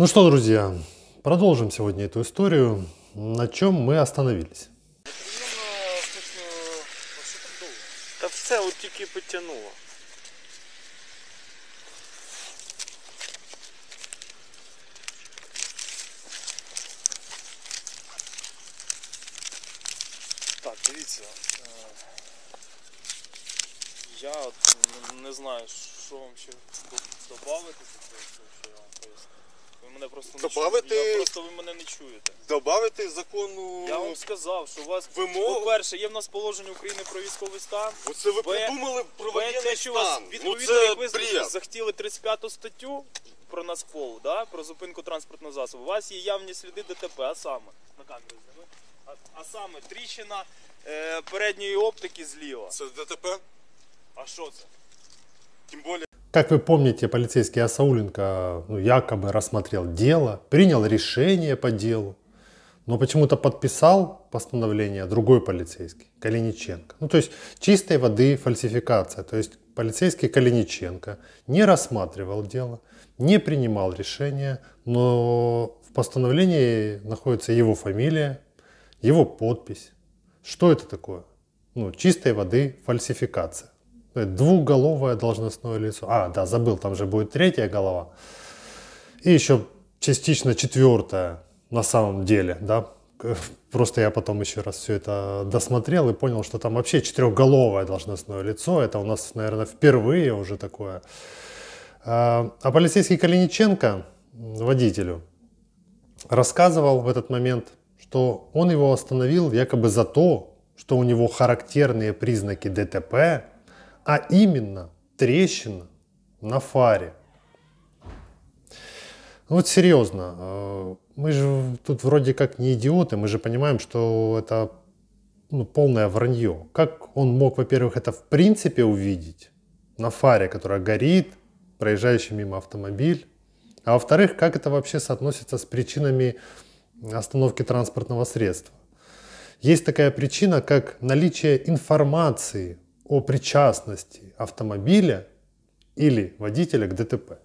Ну что, друзья, продолжим сегодня эту историю, на чем мы остановились. Да все, вот только потянуло. Так, дивіться, я от не знаю, що вам ще додати за це, що я вам поясню. Ви мене просто не чуєте. Ви мене не чуєте. Добавити закону. Я вам сказав, що у вас вимог... По-перше, є в нас положення України про військовий стан. Оце ви придумали про воєнний стан. Відповідно, як ви захотіли 35 статтю про Нацпол, да? Про зупинку транспортного засобу. У вас є явні сліди ДТП, а саме на камеру зніми. А саме тріщина передньої оптики зліва. Це ДТП? А що це? Тим більше... Как вы помните, полицейский Асауленко якобы рассмотрел дело, принял решение по делу, но почему-то подписал постановление другой полицейский, Калиниченко. Ну, то есть чистой воды фальсификация. То есть полицейский Калиниченко не рассматривал дело, не принимал решение, но в постановлении находится его фамилия, его подпись. Что это такое? Ну, чистой воды фальсификация. Двухголовое должностное лицо. А, да, забыл, там же будет третья голова. И еще частично четвертая на самом деле, да. Просто я потом еще раз все это досмотрел и понял, что там вообще четырехголовое должностное лицо. Это у нас, наверное, впервые уже такое. А полицейский Калиниченко водителю рассказывал в этот момент, что он его остановил якобы за то, что у него характерные признаки ДТП, а именно трещина на фаре. Вот серьезно, мы же тут вроде как не идиоты, мы же понимаем, что это полное вранье. Как он мог, во-первых, это в принципе увидеть на фаре, которая горит, проезжающий мимо автомобиль, а во-вторых, как это вообще соотносится с причинами остановки транспортного средства? Есть такая причина, как наличие информации о причастности автомобиля или водителя к ДТП.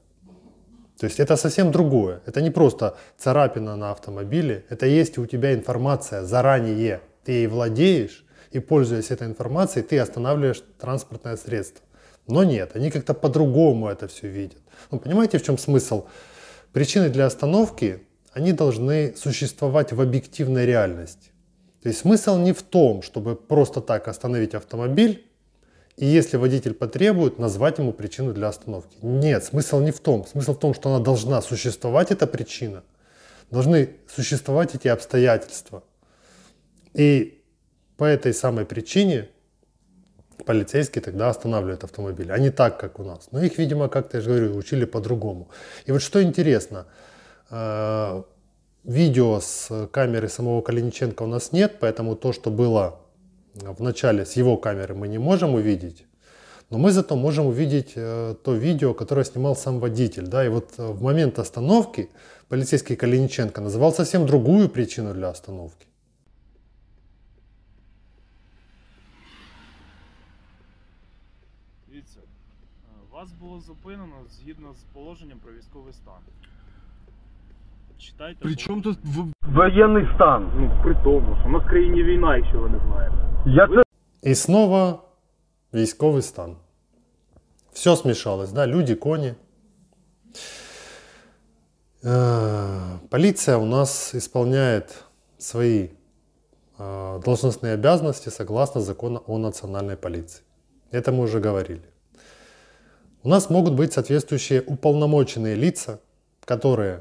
То есть это совсем другое. Это не просто царапина на автомобиле. Это есть у тебя информация заранее. Ты ей владеешь, и пользуясь этой информацией, ты останавливаешь транспортное средство. Но нет, они как-то по-другому это все видят. Ну, понимаете, в чем смысл? Причины для остановки, они должны существовать в объективной реальности. То есть смысл не в том, чтобы просто так остановить автомобиль, и если водитель потребует, назвать ему причину для остановки. Нет, смысл не в том. Смысл в том, что она должна существовать, эта причина. Должны существовать эти обстоятельства. И по этой самой причине полицейские тогда останавливают автомобиль. А не так, как у нас. Но их, видимо, как-то, я же говорю, учили по-другому. И вот что интересно, видео с камеры самого Калиниченко у нас нет, поэтому то, что было... Вначале с его камеры мы не можем увидеть, но мы зато можем увидеть то видео, которое снимал сам водитель. Да? И вот в момент остановки полицейский Калиниченко называл совсем другую причину для остановки. Видите, вас было зупинено згідно с положением про військовий стан. Читайте. Причем тут военный стан? Ну, при том, что у нас в країні війна, еще вы не знаете. И снова військовий стан. Все смешалось, да, люди, кони. Полиция у нас исполняет свои должностные обязанности согласно закону о национальной полиции. Это мы уже говорили. У нас могут быть соответствующие уполномоченные лица, которые,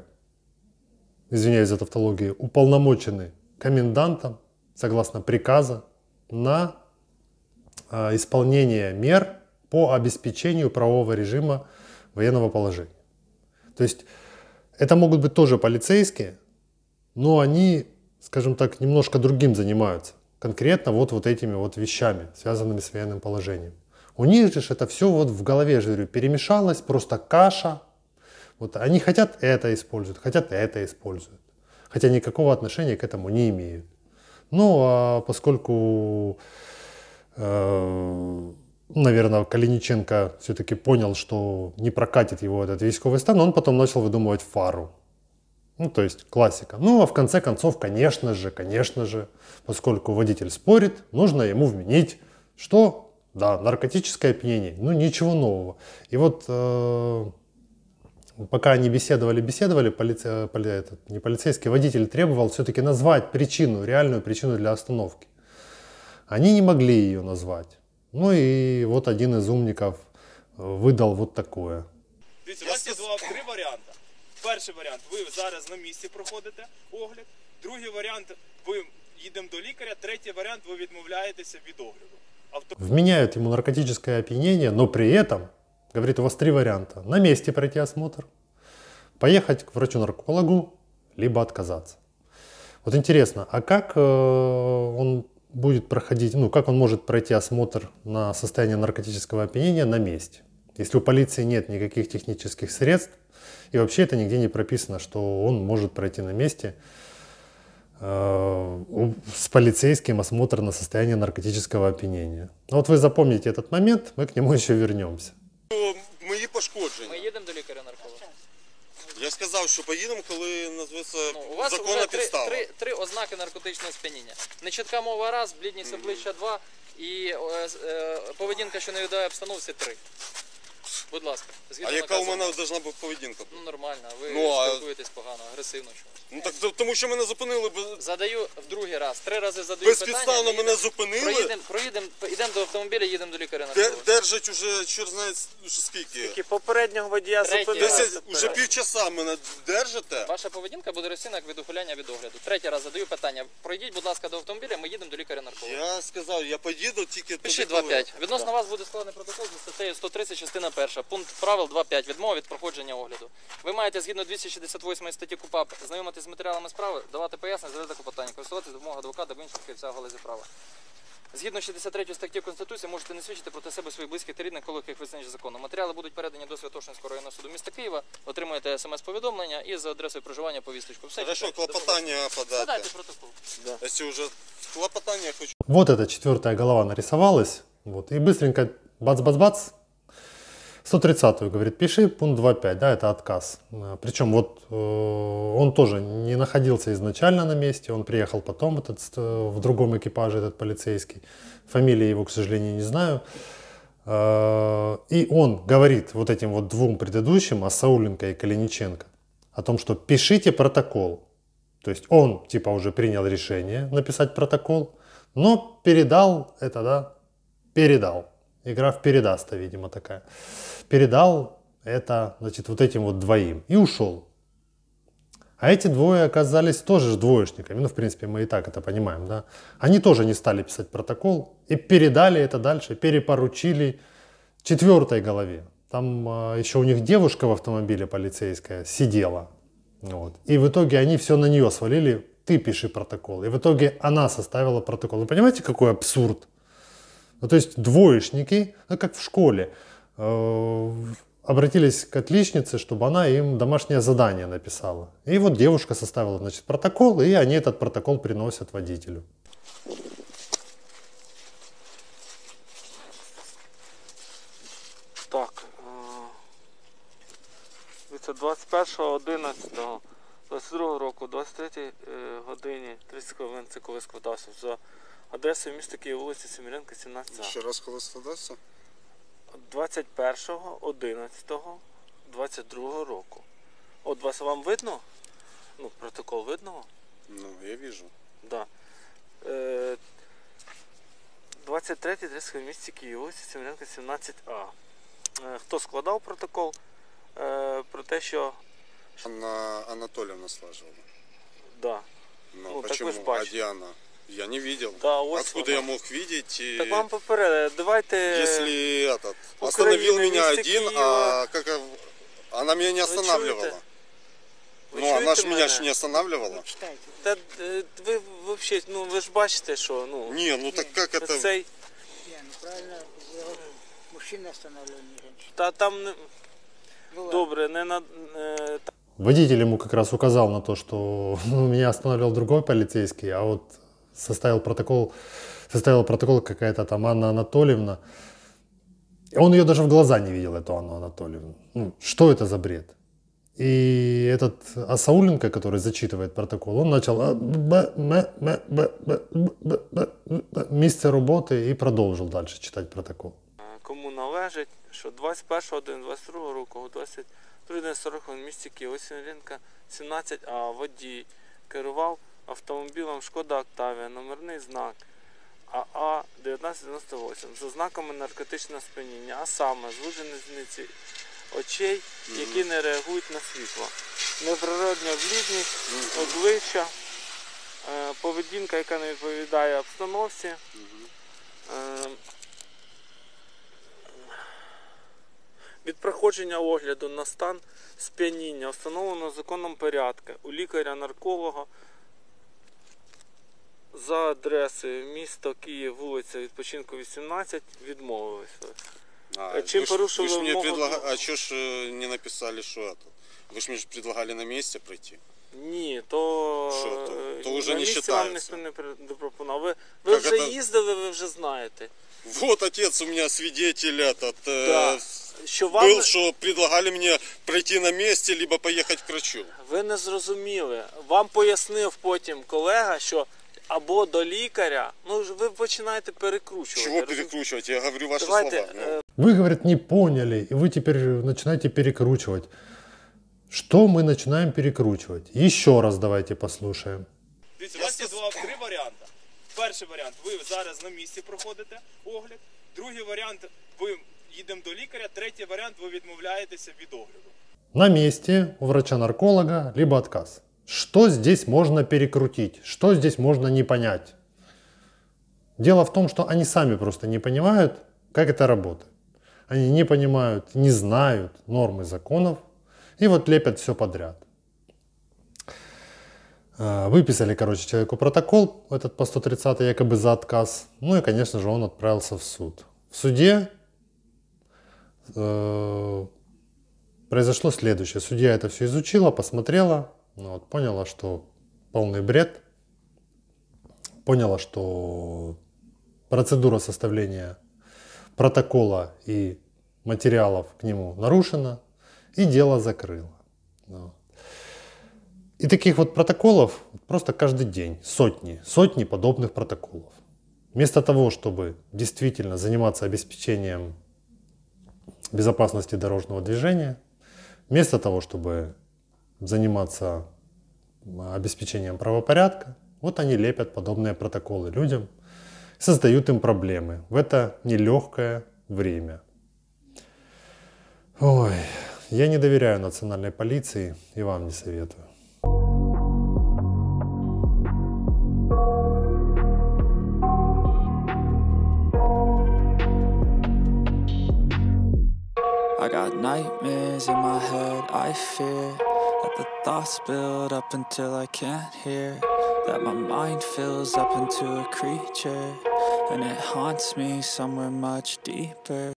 извиняюсь за тавтологию, уполномочены комендантом согласно приказа на исполнение мер по обеспечению правового режима военного положения. То есть это могут быть тоже полицейские, но они, скажем так, немножко другим занимаются. Конкретно вот этими вот вещами, связанными с военным положением. У них же это все вот в голове, я же говорю, перемешалось, просто каша. Вот они хотят это использовать, хотят это использовать. Хотя никакого отношения к этому не имеют. Ну, а поскольку, наверное, Калиниченко все-таки понял, что не прокатит его этот військовий стан, он потом начал выдумывать фару. Ну, то есть классика. Ну, а в конце концов, конечно же, поскольку водитель спорит, нужно ему вменить, что, да, наркотическое опьянение, ну, ничего нового. И вот пока они беседовали, не полицейский, водитель требовал все-таки назвать причину, реальную причину для остановки. Они не могли ее назвать. Ну и вот один из умников выдал вот такое. Дивіться, у вас є три варіанти. Перший варіант, ви зараз на місці проходите огляд. Другий варіант, ви їдемо до лікаря. Третій варіант, ви відмовляєтеся від огляду. Вменяют ему наркотическое опьянение, но при этом, говорит, у вас три варианта. На месте пройти осмотр, поехать к врачу-наркологу, либо отказаться. Вот интересно, а как он будет проходить, ну, как он может пройти осмотр на состояние наркотического опьянения на месте? Если у полиции нет никаких технических средств, и вообще это нигде не прописано, что он может пройти на месте с полицейским осмотр на состояние наркотического опьянения. Вот вы запомните этот момент, мы к нему еще вернемся. Мои пошкоджения. Мы едем до лекаря-нарколога? Я сказал, что поедем, когда назовется законная подстава. У вас уже три ознаки наркотичного сп'яніння. Нечітка мова раз, бледність обличчя два и поведінка, що не відповідає обстановці три. Будь ласка. А яка у мене должна бути поведінка? Ну нормально, ви спілкуєтесь погано, агресивно чомусь. Ну так тому що мене зупинили. Задаю в другий раз, три рази задаю питання. Безпідставно мене зупинили. Проїдемо, йдемо до автомобіля, їдемо до лікаря. Держать уже, чорт знає, скільки. Скільки попереднього водія зупинили. Уже півчаса мене держите. Ваша поведінка буде розцінок від ухиляння від огляду. Третій раз задаю питання. Пройдіть, будь ласка, до автомобіля, ми їдемо до лікаря-нарколога. Я сказав, я поїду тільки... Пишіть 2.5. Відносно вас буде складений протокол за статтею 130, частина 1. Пункт правил 2.5. Відмова від проходження огляду. Ви маєте згідно 268 статті КУПАП знайомитись з матеріалами справи, давати пояснення, задати клопотання, користуватися допомогою адвоката або інших фахівця в галузі права. Згідно 63 статті Конституції можете не свідчити проти себе своїх близьких та рідних, коли їх визначить законом. Матеріали будуть передані до Святошинського районного суду міста Києва, отримуєте смс-повідомлення і за адресою проживання повісточку. Все. Хорошо, клопотання подати. Подайте протокол. Да. Якщо вже клопотання хочу. Вот эта четвертая голова нарисовалась. Вот. И быстренько бац-бац-бац. 130-ю, говорит, пиши, пункт 2.5, да, это отказ. Причем вот он тоже не находился изначально на месте, он приехал потом в другом экипаже, этот полицейский. Фамилии его, к сожалению, не знаю. И он говорит вот этим вот двум предыдущим, Асауленко и Калиниченко, о том, что пишите протокол. То есть он типа уже принял решение написать протокол, но передал это, да, передал. Игра в передаста, видимо, такая. Передал это, значит, вот этим вот двоим и ушел. А эти двое оказались тоже двоечниками. Ну, в принципе, мы и так это понимаем, да. Они тоже не стали писать протокол и передали это дальше, перепоручили четвертой голове. Там еще у них девушка в автомобиле полицейская сидела. Вот. И в итоге они все на нее свалили. Ты пиши протокол. И в итоге она составила протокол. Вы понимаете, какой абсурд? Ну, то есть двоечники, ну, как в школе, обратились к отличнице, чтобы она им домашнее задание написала. И вот девушка составила, значит, протокол, и они этот протокол приносят водителю. Так, это 21.11.22 року, 23 годині 30 хвилин цикловий складався за... Адреса міста Києва, вулиця Семиренко, 17А. Ще раз коли складався? 21.11.22 року. От вас вам видно? Ну, протокол видно? Ну, я вижу. Да. 23.30 в місті Києва, вулиця Семиренко, 17А. Хто складав протокол? Про те, що... Анна Анатольевна слажила. Да. Ну, так ви ж бачите. А Діана? Я не видел. Да, откуда я мог видеть? Так вам поперед, давайте... Если этот... Остановил меня один, Киева. А как... Она меня не останавливала. Ну, она же меня не останавливала. Да, вы вообще, ну, вы же бачите, что... Ну, не, ну так как это... Не, ну правильно, мужчина останавливал, не женщина. Да, там... Бывает. Добре, не надо... Водитель ему как раз указал на то, что меня останавливал другой полицейский, а вот... Составила протокол какая-то там Анна Анатольевна. Он ее даже в глаза не видел, эту Анну Анатольевну. Ну, что это за бред? И этот Асауленко, который зачитывает протокол, он начал місце роботи и продолжил дальше читать протокол. Кому належить, що 21.01.22 року о 23.40 в місті Києві Семиренка 17А водій керував автомобілем Шкода Октавія, номерний знак АА-1998 за знаками наркотичного сп'яніння, а саме звужені зіниці очей, які не реагують на світло, неприродна блідність обличчя, поведінка, яка не відповідає обстановці, від проходження огляду на стан сп'яніння, встановлено законом порядку у лікаря-нарколога за адресою місто Київ, вулиця Відпочинку, 18, відмовилися. А что ж не написали, что это? Вы же мне предлагали на месте прийти. Нет, то уже не считается. Вы уже ездили, вы уже знаете. Вот отец у меня свидетель этот, да. Был, что предлагали мне пройти на месте, либо поехать к врачу. Вы не зрозуміли. Вам пояснив потім колега, что... Або до лікаря. Ну, ви починаєте перекручувати. Чого перекручувати? Я говорю ваші слова. Ви, говорить, не поняли, і ви тепер починаєте перекручувати. Що ми починаємо перекручувати? Ще раз давайте послухаємо. Дивіться, у вас є три варіанти. Перший варіант, ви зараз на місці проходите огляд. Другий варіант, ви їдемо до лікаря. Третій варіант, ви відмовляєтеся від огляду. На місці, у врача-нарколога, либо відказ. Что здесь можно перекрутить? Что здесь можно не понять? Дело в том, что они сами просто не понимают, как это работает. Они не понимают, не знают нормы законов и вот лепят все подряд. Выписали, короче, человеку протокол, этот по 130 якобы за отказ. Ну и, конечно же, он отправился в суд. В суде произошло следующее. Судья это все изучила, посмотрела. Ну, вот, поняла, что полный бред, поняла, что процедура составления протокола и материалов к нему нарушена, и дело закрыла. Вот. И таких вот протоколов просто каждый день сотни подобных протоколов. Вместо того, чтобы действительно заниматься обеспечением безопасности дорожного движения, вместо того, чтобы заниматься обеспечением правопорядка, вот они лепят подобные протоколы людям, создают им проблемы в это нелегкое время. Ой, я не доверяю национальной полиции и вам не советую. I got nightmares in my head, I fear that the thoughts build up until I can't hear, that my mind fills up into a creature, and it haunts me somewhere much deeper.